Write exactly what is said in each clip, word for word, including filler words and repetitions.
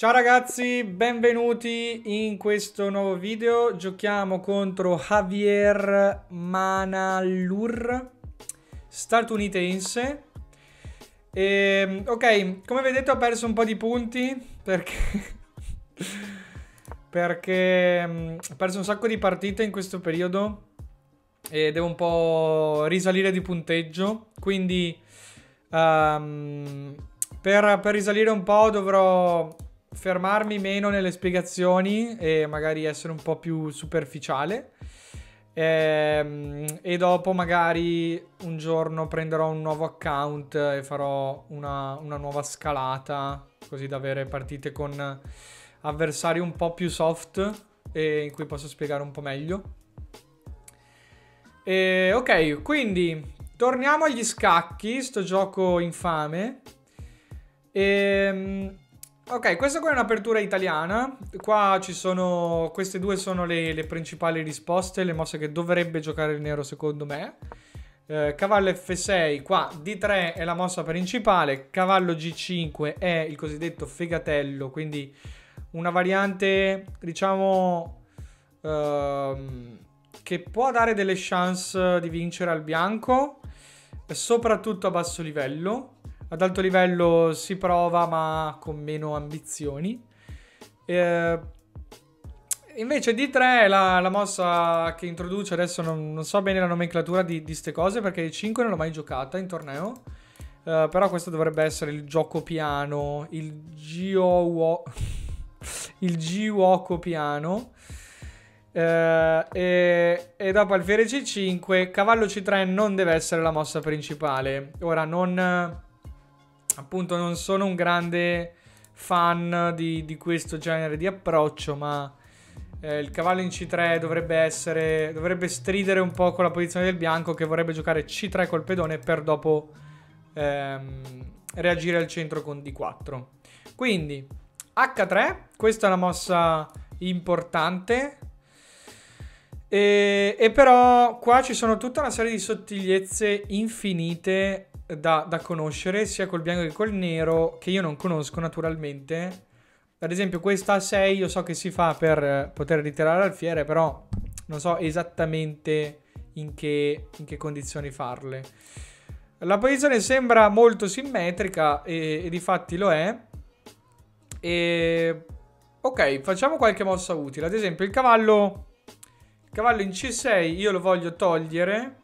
Ciao ragazzi, benvenuti in questo nuovo video. Giochiamo contro Javier Manalur, statunitense. E, ok, come vedete ho perso un po' di punti perché perché ho perso un sacco di partite in questo periodo e devo un po' risalire di punteggio, quindi um, per, per risalire un po' dovrò fermarmi meno nelle spiegazioni e magari essere un po' più superficiale, e, e dopo magari un giorno prenderò un nuovo account e farò una, una nuova scalata, così da avere partite con avversari un po' più soft e in cui posso spiegare un po' meglio. E, ok, quindi torniamo agli scacchi, sto gioco infame. E, ok, questa qua è un'apertura italiana, qua ci sono, queste due sono le, le principali risposte, le mosse che dovrebbe giocare il nero secondo me. Eh, cavallo F sei, qua D tre è la mossa principale, cavallo G cinque è il cosiddetto fegatello, quindi una variante diciamo ehm, che può dare delle chance di vincere al bianco, soprattutto a basso livello. Ad alto livello si prova ma con meno ambizioni. Eh, invece D tre è la, la mossa che introduce, adesso non, non so bene la nomenclatura di queste cose perché D cinque non l'ho mai giocata in torneo. Eh, però questo dovrebbe essere il gioco piano, il gioco il gioco piano. Eh, e, e dopo alfiere C cinque, cavallo C tre non deve essere la mossa principale. Ora non... Appunto non sono un grande fan di, di questo genere di approccio, ma eh, il cavallo in C tre dovrebbe essere dovrebbe stridere un po' con la posizione del bianco, che vorrebbe giocare C tre col pedone per dopo ehm, reagire al centro con D quattro. Quindi H tre, questa è una mossa importante. E, e però qua ci sono tutta una serie di sottigliezze infinite Da, da conoscere, sia col bianco che col nero, che io non conosco naturalmente. Ad esempio questa A sei io so che si fa per poter ritirare l'alfiere, però non so esattamente in che, in che condizioni farle. La posizione sembra molto simmetrica e, e difatti lo è. E, ok, facciamo qualche mossa utile. Ad esempio il cavallo, il cavallo in C sei io lo voglio togliere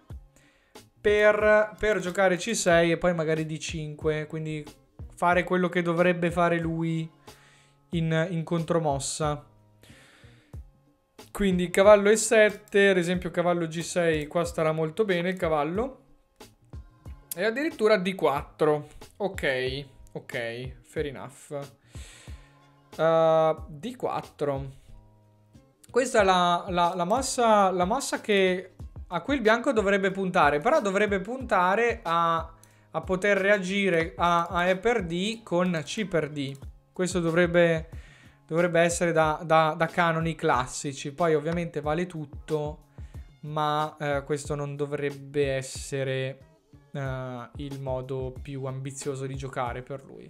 Per, per giocare C sei e poi magari D cinque, quindi fare quello che dovrebbe fare lui in, in contromossa. Quindi cavallo E sette, ad esempio cavallo G sei, qua starà molto bene il cavallo, e addirittura D quattro. Ok, ok, fair enough. uh, D quattro, questa è la, la, la mossa, la mossa che a cui il bianco dovrebbe puntare, però dovrebbe puntare a, a poter reagire a, a E per D con C per D. Questo dovrebbe, dovrebbe essere da, da, da canoni classici. Poi ovviamente vale tutto, ma eh, questo non dovrebbe essere eh, il modo più ambizioso di giocare per lui.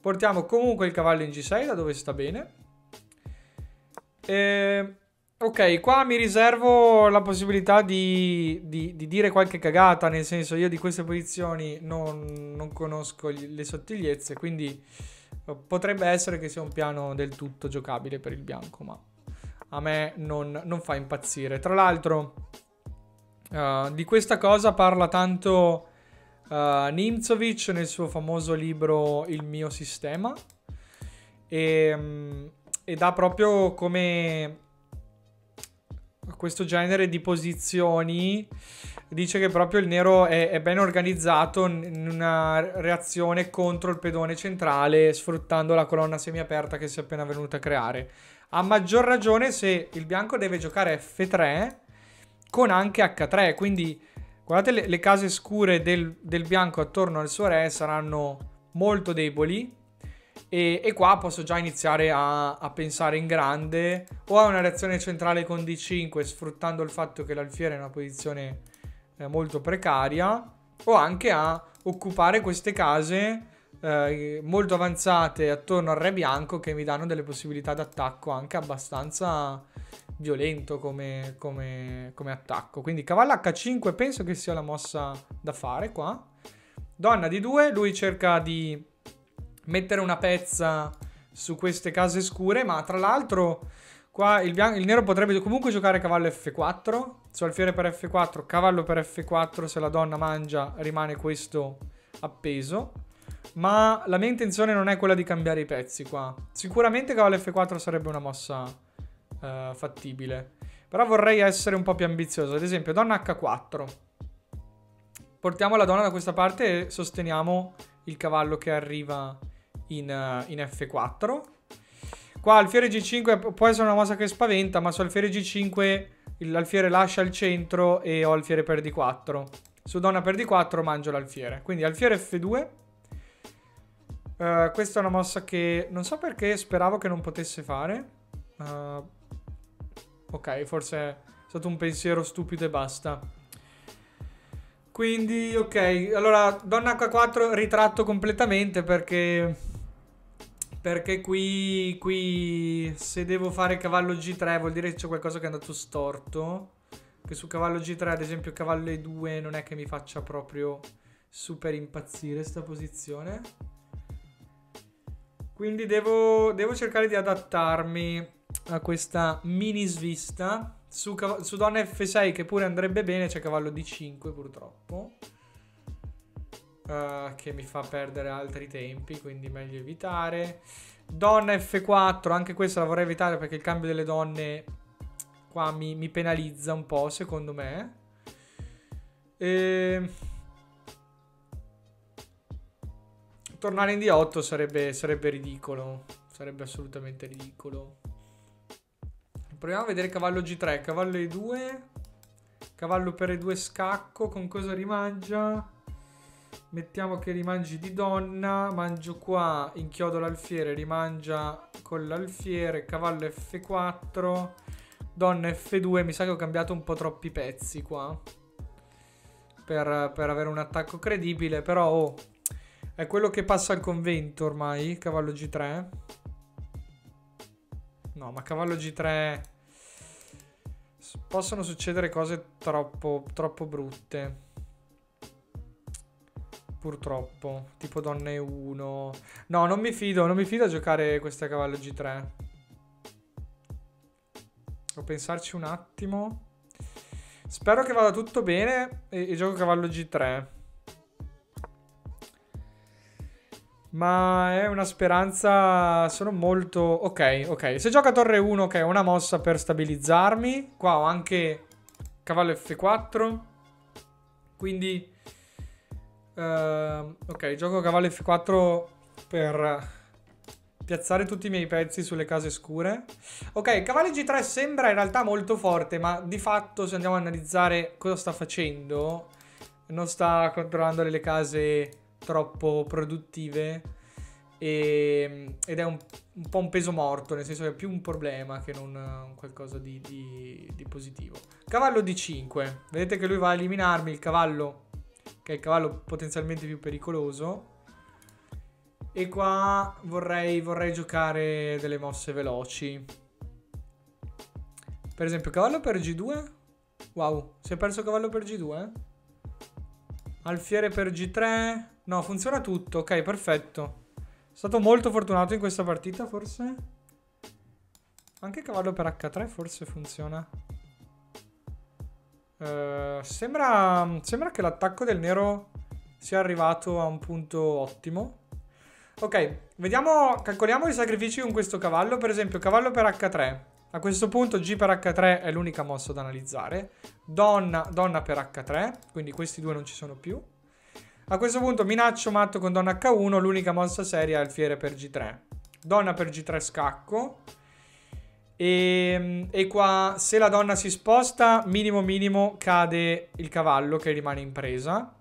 Portiamo comunque il cavallo in G sei, da dove sta bene. E... ok, qua mi riservo la possibilità di, di, di dire qualche cagata, nel senso io di queste posizioni non, non conosco gli, le sottigliezze, quindi potrebbe essere che sia un piano del tutto giocabile per il bianco, ma a me non, non fa impazzire. Tra l'altro uh, di questa cosa parla tanto uh, Nimzovic nel suo famoso libro Il mio sistema, e, um, e dà proprio come... questo genere di posizioni, dice che proprio il nero è, è ben organizzato in una reazione contro il pedone centrale, sfruttando la colonna semiaperta che si è appena venuta a creare. A maggior ragione se il bianco deve giocare F tre con anche H tre, quindi guardate le, le case scure del, del bianco attorno al suo re saranno molto deboli. E, e qua posso già iniziare a, a pensare in grande, o a una reazione centrale con D cinque, sfruttando il fatto che l'alfiere è in una posizione eh, molto precaria, o anche a occupare queste case eh, molto avanzate attorno al re bianco, che mi danno delle possibilità d'attacco anche abbastanza violento come, come, come attacco. Quindi cavallo acca cinque penso che sia la mossa da fare qua. Donna di due, lui cerca di mettere una pezza su queste case scure, ma tra l'altro qua il, bianco, il nero potrebbe comunque giocare cavallo effe quattro, su alfiere per effe quattro, cavallo per effe quattro, se la donna mangia rimane questo appeso, ma la mia intenzione non è quella di cambiare i pezzi qua. Sicuramente cavallo effe quattro sarebbe una mossa uh, fattibile, però vorrei essere un po' più ambizioso. Ad esempio donna acca quattro, portiamo la donna da questa parte e sosteniamo il cavallo che arriva in, uh, in effe quattro. Qua alfiere gi cinque può essere una mossa che spaventa, ma su alfiere gi cinque l'alfiere lascia il centro e ho alfiere per di quattro. Su donna per di quattro mangio l'alfiere. Quindi alfiere effe due. Uh, questa è una mossa che non so perché speravo che non potesse fare. Uh, ok, forse è stato un pensiero stupido e basta. Quindi, ok, allora donna acca quattro ritratto completamente perché... Perché qui, qui se devo fare cavallo gi tre vuol dire che c'è qualcosa che è andato storto. Che su cavallo gi tre, ad esempio cavallo e due, non è che mi faccia proprio super impazzire sta posizione. Quindi devo, devo cercare di adattarmi a questa mini svista. Su, su donna effe sei, che pure andrebbe bene, c'è cavallo di cinque purtroppo. Uh, che mi fa perdere altri tempi, quindi meglio evitare. Donna effe quattro, anche questa la vorrei evitare perché il cambio delle donne qua mi, mi penalizza un po', secondo me. E... tornare in di otto sarebbe, sarebbe ridicolo, sarebbe assolutamente ridicolo. Proviamo a vedere cavallo gi tre, cavallo e due, cavallo per e due scacco, con cosa rimangia? Mettiamo che rimangi di donna, mangio qua, inchiodo l'alfiere, rimangia con l'alfiere, cavallo effe quattro, donna effe due, mi sa che ho cambiato un po' troppi pezzi qua per, per avere un attacco credibile, però oh, è quello che passa al convento ormai, cavallo gi tre. No, ma cavallo gi tre possono succedere cose troppo, troppo brutte. Purtroppo, tipo donna e uno. No, non mi fido, non mi fido a giocare questa cavallo gi tre. Devo pensarci un attimo. Spero che vada tutto bene e, e gioco cavallo gi tre. Ma è una speranza... Sono molto... Ok, ok. Se gioca torre uno, ok, ho una mossa per stabilizzarmi. Qua ho anche cavallo effe quattro. Quindi... Uh, ok, gioco cavallo effe quattro per piazzare tutti i miei pezzi sulle case scure. Ok, cavallo gi tre sembra in realtà molto forte, ma di fatto se andiamo a analizzare cosa sta facendo, non sta controllando le case troppo produttive e, ed è un, un po' un peso morto, nel senso che è più un problema che non un qualcosa di, di, di positivo. Cavallo di cinque, vedete che lui va a eliminarmi il cavallo, che è il cavallo potenzialmente più pericoloso. E qua vorrei, vorrei giocare delle mosse veloci. Per esempio cavallo per gi due. Wow, si è perso cavallo per gi due. Alfiere per gi tre. No, funziona tutto. Ok, perfetto. Sono stato molto fortunato in questa partita, forse. Anche cavallo per acca tre forse funziona. Uh, sembra, sembra che l'attacco del nero sia arrivato a un punto ottimo. Ok, vediamo, calcoliamo i sacrifici con questo cavallo. Per esempio cavallo per acca tre. A questo punto G per acca tre è l'unica mossa da analizzare. Donna, donna per acca tre. Quindi questi due non ci sono più. A questo punto minaccio matto con donna acca uno. L'unica mossa seria è alfiere per gi tre. Donna per gi tre scacco. E, e qua se la donna si sposta minimo minimo cade il cavallo che rimane in presa.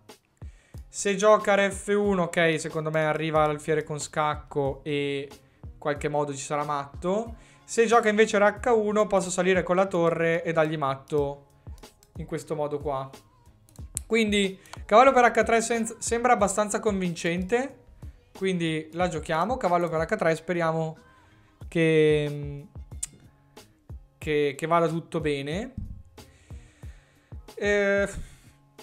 Se gioca re effe uno, ok, secondo me arriva l'alfiere con scacco e in qualche modo ci sarà matto. Se gioca invece re acca uno posso salire con la torre e dargli matto in questo modo qua. Quindi cavallo per acca tre sembra abbastanza convincente Quindi la giochiamo, cavallo per acca tre, speriamo che, che, che vada tutto bene. Eh,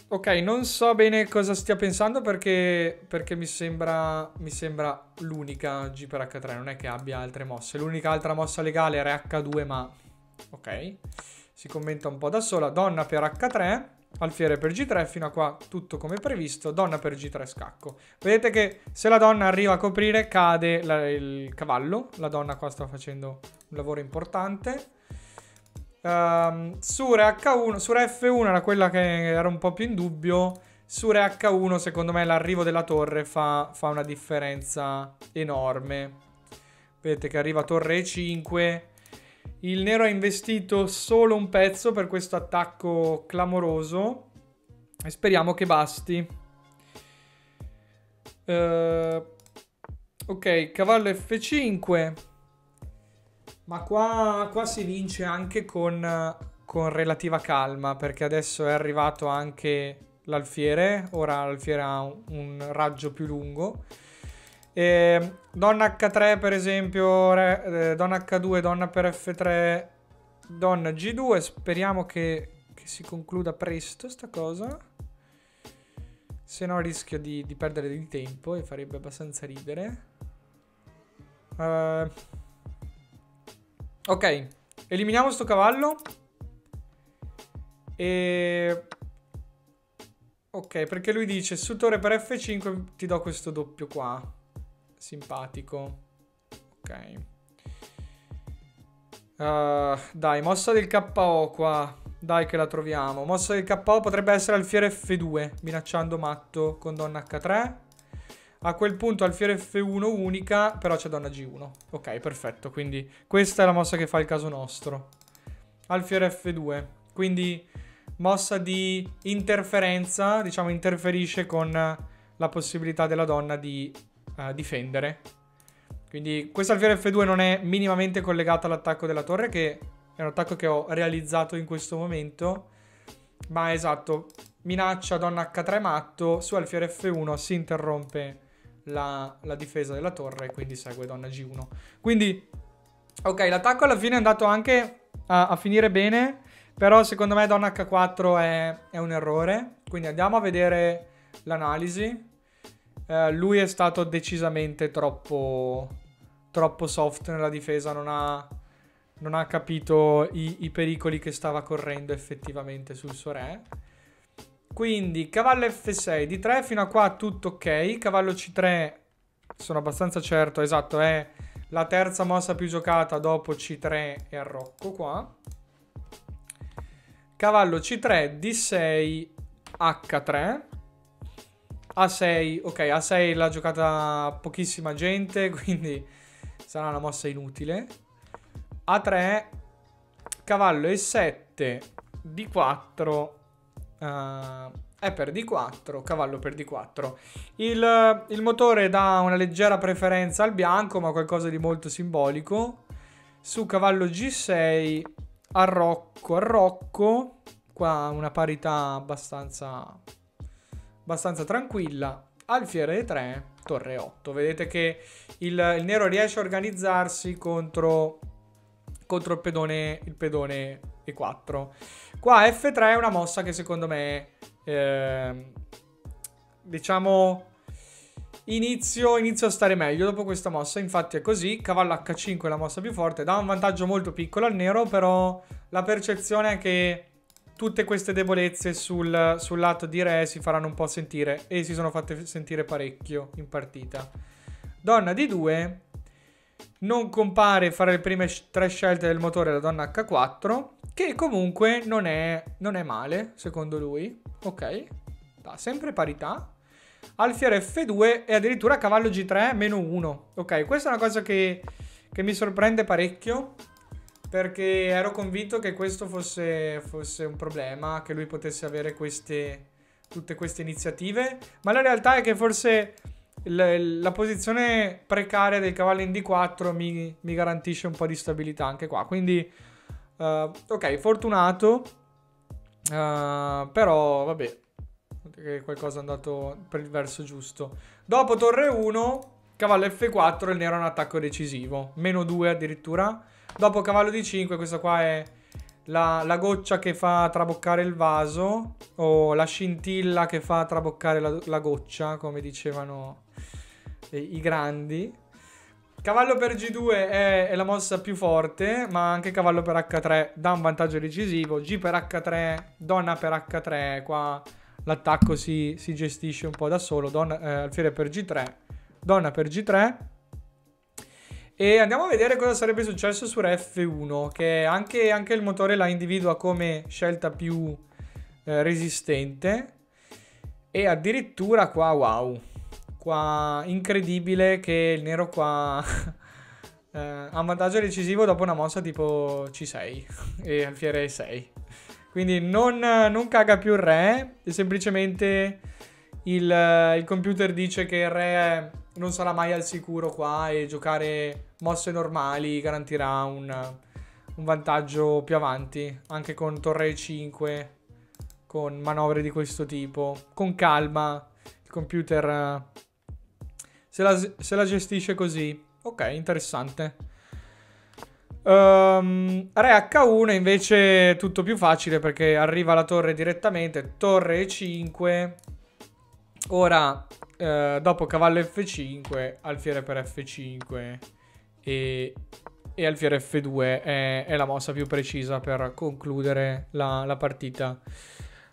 ok, non so bene cosa stia pensando perché, perché mi sembra, mi sembra l'unica G per acca tre, non è che abbia altre mosse. L'unica altra mossa legale era acca due, ma ok, si commenta un po' da sola. Donna per acca tre, alfiere per gi tre, fino a qua tutto come previsto. Donna per gi tre scacco. Vedete che se la donna arriva a coprire cade la, il cavallo. La donna qua sta facendo un lavoro importante. um, su re acca uno, su re effe uno era quella che era un po' più in dubbio. Su re acca uno secondo me l'arrivo della torre fa, fa una differenza enorme. Vedete che arriva torre e cinque. Il nero ha investito solo un pezzo per questo attacco clamoroso e speriamo che basti. Uh, ok, cavallo effe cinque. Ma qua, qua si vince anche con, con relativa calma, perché adesso è arrivato anche l'alfiere. Ora l'alfiere ha un, un raggio più lungo. Eh, donna acca tre per esempio, re, eh, donna acca due, donna per effe tre, donna gi due. Speriamo che, che si concluda presto sta cosa, se no rischio di, di perdere di tempo e farebbe abbastanza ridere. eh, ok, eliminiamo sto cavallo e... ok, perché lui dice su torre per effe cinque ti do questo doppio qua. Simpatico. Ok. Uh, dai, mossa del ka o qua. Dai che la troviamo. Mossa del ka o potrebbe essere alfiere effe due, minacciando matto con donna acca tre. A quel punto alfiere effe uno unica, però c'è donna gi uno. Ok, perfetto. Quindi questa è la mossa che fa il caso nostro. Alfiere effe due. Quindi mossa di interferenza, diciamo interferisce con la possibilità della donna di... Uh, difendere. Quindi questa alfiere effe due non è minimamente collegata all'attacco della torre, che è un attacco che ho realizzato in questo momento, ma esatto, minaccia donna acca tre matto, su alfiere effe uno si interrompe la, la difesa della torre, quindi segue donna gi uno. Quindi ok, l'attacco alla fine è andato anche a, a finire bene, però secondo me donna acca quattro è, è un errore. Quindi andiamo a vedere l'analisi. Uh, lui è stato decisamente troppo, troppo soft nella difesa, non ha, non ha capito i, i pericoli che stava correndo effettivamente sul suo re. Quindi cavallo effe sei, di tre fino a qua tutto ok. Cavallo ci tre sono abbastanza certo, esatto, è la terza mossa più giocata dopo ci tre e arrocco qua. Cavallo ci tre, di sei, acca tre. a sei, ok, a sei l'ha giocata pochissima gente, quindi sarà una mossa inutile. a tre, cavallo e sette, di quattro, uh, è per di quattro, cavallo per di quattro. Il, il motore dà una leggera preferenza al bianco, ma qualcosa di molto simbolico. Su cavallo gi sei, arrocco, arrocco, qua una parità abbastanza... abbastanza tranquilla. Alfiere e tre, torre otto. Vedete che il, il nero riesce a organizzarsi contro, contro il pedone, il pedone e quattro. Qua effe tre è una mossa che secondo me eh, diciamo inizio, inizio a stare meglio dopo questa mossa. Infatti è così, cavallo acca cinque è la mossa più forte, dà un vantaggio molto piccolo al nero, però la percezione è che tutte queste debolezze sul, sul lato di re si faranno un po' sentire, e si sono fatte sentire parecchio in partita. Donna di due, non compare fra le prime tre scelte del motore la donna acca quattro, che comunque non è, non è male secondo lui. Ok, dà sempre parità. Alfiere effe due e addirittura cavallo gi tre meno uno. Ok, questa è una cosa che, che mi sorprende parecchio, perché ero convinto che questo fosse, fosse un problema, che lui potesse avere queste, tutte queste iniziative. Ma la realtà è che forse l, la posizione precaria del cavallo in di quattro mi, mi garantisce un po' di stabilità anche qua. Quindi, uh, ok, fortunato, uh, però vabbè, qualcosa è andato per il verso giusto. Dopo torre uno, Cavallo F quattro, il nero ha un attacco decisivo, meno due addirittura. Dopo cavallo D cinque, questa qua è la, la goccia che fa traboccare il vaso, o la scintilla che fa traboccare la, la goccia, come dicevano i grandi. Cavallo per G due è, è la mossa più forte, ma anche cavallo per H tre dà un vantaggio decisivo. G per H tre, donna per H tre, qua l'attacco si, si gestisce un po' da solo. Donna, eh, alfiere per G tre, donna per G tre. E andiamo a vedere cosa sarebbe successo su F uno, che anche, anche il motore la individua come scelta più eh, resistente. E addirittura qua, wow, qua incredibile che il nero qua eh, ha un vantaggio decisivo dopo una mossa tipo C sei e alfiere E sei. Quindi non, non caga più il re, e semplicemente il, il computer dice che il re non sarà mai al sicuro qua, e giocare mosse normali garantirà un, un vantaggio più avanti, anche con torre E cinque, con manovre di questo tipo. Con calma il computer se la, se la gestisce così. Ok, interessante. Um, re H uno invece è tutto più facile, perché arriva la torre direttamente, torre E cinque. Ora eh, dopo cavallo F cinque, alfiere per F cinque e, e alfiere F due è, è la mossa più precisa per concludere la, la partita.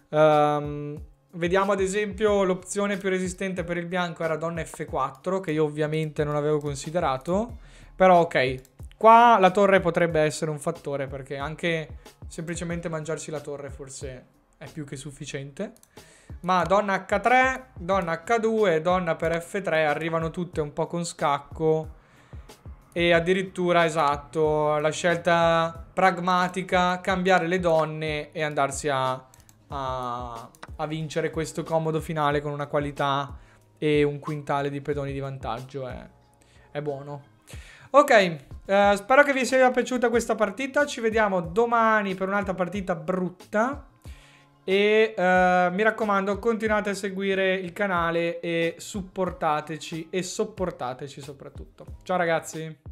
um, Vediamo ad esempio l'opzione più resistente per il bianco era donna F quattro, che io ovviamente non avevo considerato. Però ok, qua la torre potrebbe essere un fattore, perché anche semplicemente mangiarsi la torre forse è più che sufficiente. Ma donna H tre, donna H due, donna per F tre arrivano tutte un po' con scacco. E addirittura, esatto, la scelta pragmatica, cambiare le donne e andarsi a, a, a vincere questo comodo finale con una qualità e un quintale di pedoni di vantaggio è, è buono. Ok, eh, spero che vi sia piaciuta questa partita. Ci vediamo domani per un'altra partita brutta. E eh, mi raccomando, continuate a seguire il canale e supportateci, e sopportateci soprattutto. Ciao ragazzi!